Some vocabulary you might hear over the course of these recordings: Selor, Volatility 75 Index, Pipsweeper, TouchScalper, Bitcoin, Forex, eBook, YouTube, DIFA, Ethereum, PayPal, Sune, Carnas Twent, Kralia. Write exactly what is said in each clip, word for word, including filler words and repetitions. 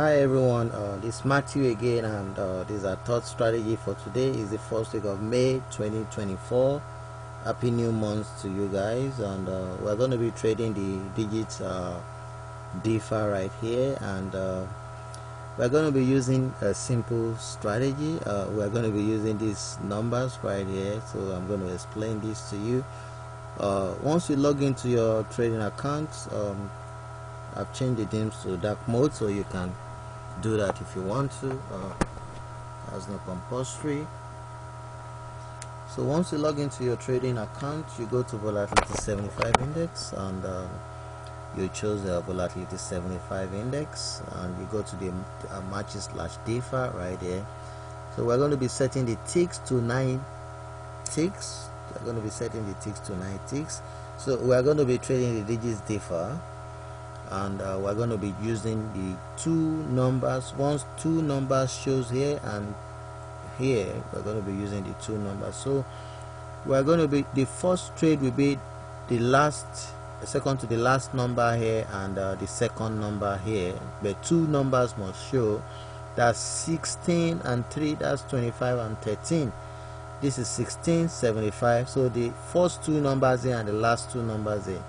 Hi everyone, uh, this is Matthew again, and uh, this is our third strategy for today. Is the first week of May twenty twenty-four. Happy new month to you guys, and uh, we're going to be trading the digits uh, D I F A right here, and uh, we're going to be using a simple strategy. Uh, we're going to be using these numbers right here, so I'm going to explain this to you. Uh, once you log into your trading account, um, I've changed the themes to dark mode, so you can do that if you want to. Uh, that's not compulsory. So once you log into your trading account, you go to Volatility seventy-five Index, and uh, you choose the Volatility seventy-five Index, and you go to the uh, matches slash D I F A right there. So we're going to be setting the ticks to nine ticks. We're going to be setting the ticks to nine ticks. So we're going to be trading the digits D I F A, and uh, we're going to be using the two numbers. Once two numbers shows here and here, we're going to be using the two numbers. So we're going to be, the first trade will be the last, second to the last number here, and uh, the second number here, but two numbers must show. That's sixteen and three, that's twenty-five and thirteen. This is sixteen seventy-five. So the first two numbers here and the last two numbers here.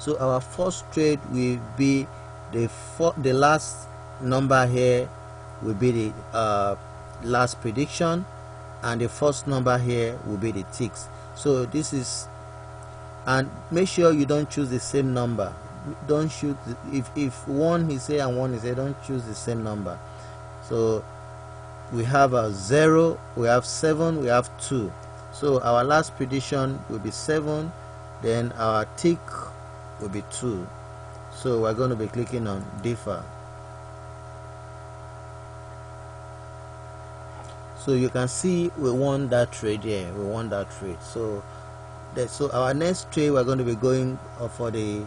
So our first trade will be the for, the last number here will be the uh, last prediction, and the first number here will be the ticks. So this is, and make sure you don't choose the same number. Don't shoot if if one is here and one is here. Don't choose the same number. So we have a zero, we have seven, we have two. So our last prediction will be seven. Then our tick will be two. So we're going to be clicking on D I F A. So you can see we won that trade here. We won that trade. So that, so our next trade, we're going to be going for the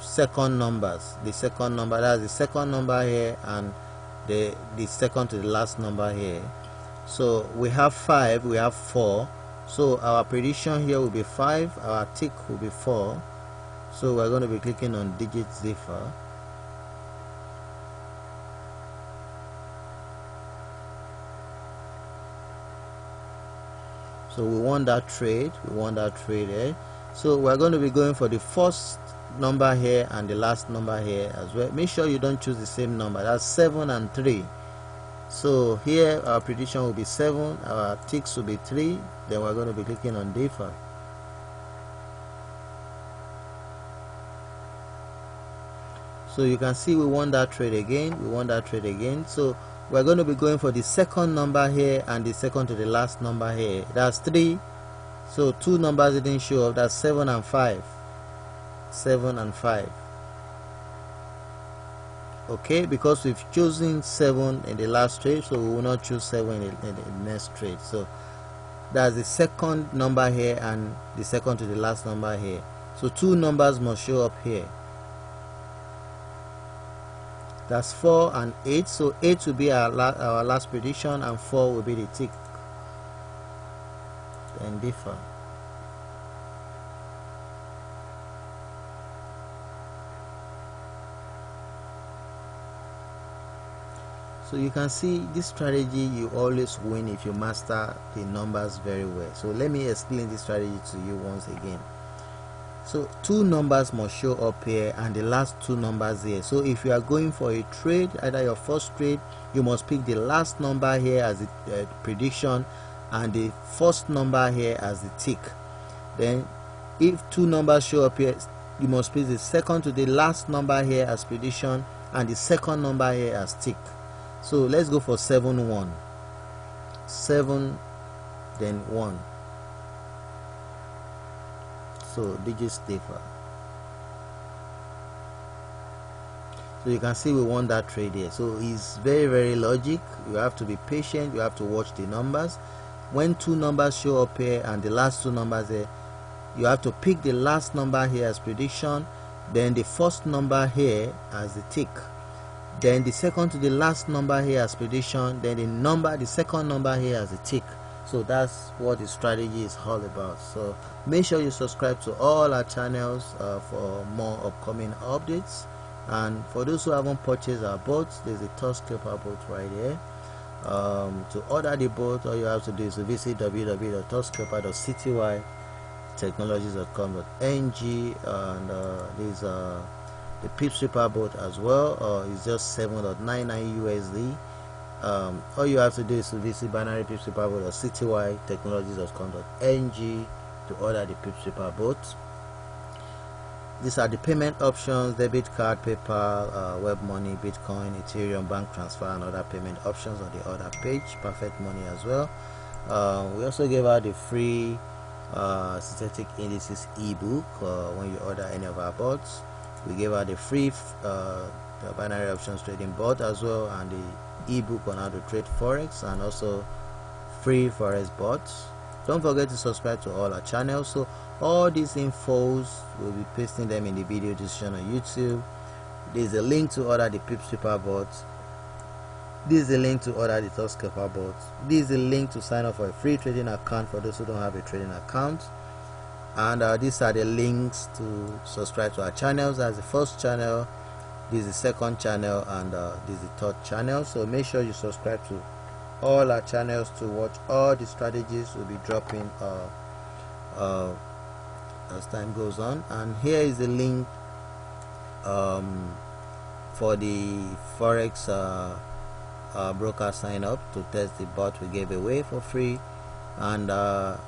second numbers. The second number, that's the second number here, and the the second to the last number here. So we have five, we have four. So our prediction here will be five. Our tick will be four. So we're going to be clicking on digits D I F A. So we won that trade. We won that trade here. So we're going to be going for the first number here and the last number here as well. Make sure you don't choose the same number. That's seven and three. So here our prediction will be seven. Our ticks will be three. Then we're going to be clicking on D I F A. So you can see we won that trade again. We won that trade again. So we're going to be going for the second number here and the second to the last number here. That's three. So two numbers didn't show up. That's seven and five. Seven and five. Okay, because we've chosen seven in the last trade, so we will not choose seven in the, in the next trade. So that's the second number here and the second to the last number here. So two numbers must show up here. That's four and eight. So eight will be our, la our last prediction, and four will be the tick and D I F A. So you can see this strategy, you always win if you master the numbers very well. So let me explain this strategy to you once again. So two numbers must show up here and the last two numbers here. So if you are going for a trade, either your first trade, you must pick the last number here as the uh, prediction and the first number here as the tick. Then if two numbers show up here, you must pick the second to the last number here as prediction and the second number here as tick. So let's go for seven one. seven, then one. So digits D I F A. So you can see we won that trade here. So it's very very logic. You have to be patient. You have to watch the numbers. When two numbers show up here and the last two numbers here, you have to pick the last number here as prediction, then the first number here as the tick, then the second to the last number here as prediction, then the number, the second number here as the tick. So that's what the strategy is all about. So make sure you subscribe to all our channels uh, for more upcoming updates. And for those who haven't purchased our boats, there's a TouchScalper boat right here. Um, to order the boat, all you have to do is to visit w w w dot touch scalper dot citywide technologies dot com dot n g, and uh, these are uh, the Pipsweeper boat as well. Uh, it's just seven ninety-nine U S D. Um, all you have to do is to visit binary pipsweeper boat dot citywide technologies dot com dot n g to order the Pipsweeper boat. These are the payment options: debit card, PayPal, uh, web money, Bitcoin, Ethereum, bank transfer, and other payment options on the order page. Perfect Money as well. Uh, we also gave out the free uh, synthetic indices ebook uh, when you order any of our bots. We gave out the free uh, the binary options trading bot as well, and the ebook on how to trade forex, and also free forex bots. Don't forget to subscribe to all our channels. So all these infos, we'll be pasting them in the video description on YouTube. There's a link to order the Pipsweeper bots. There's a link to order the TouchScalper bots. There's a link to sign up for a free trading account for those who don't have a trading account. And uh, these are the links to subscribe to our channels. That's the first channel, this is the second channel, and uh, this is the third channel. So make sure you subscribe to all our channels to watch all the strategies we'll be dropping uh, uh, as time goes on. And here is the link um, for the forex uh, uh, broker sign up to test the bot we gave away for free. And uh,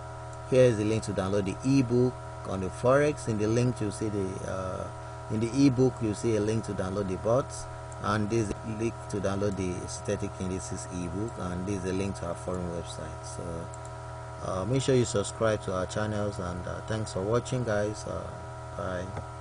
here is the link to download the ebook on the forex. In the link you see the uh, in the ebook you see a link to download the bots. And this link to download the static indices ebook, and this is a link to our forum website. So uh, make sure you subscribe to our channels, and uh, thanks for watching, guys. Uh, bye.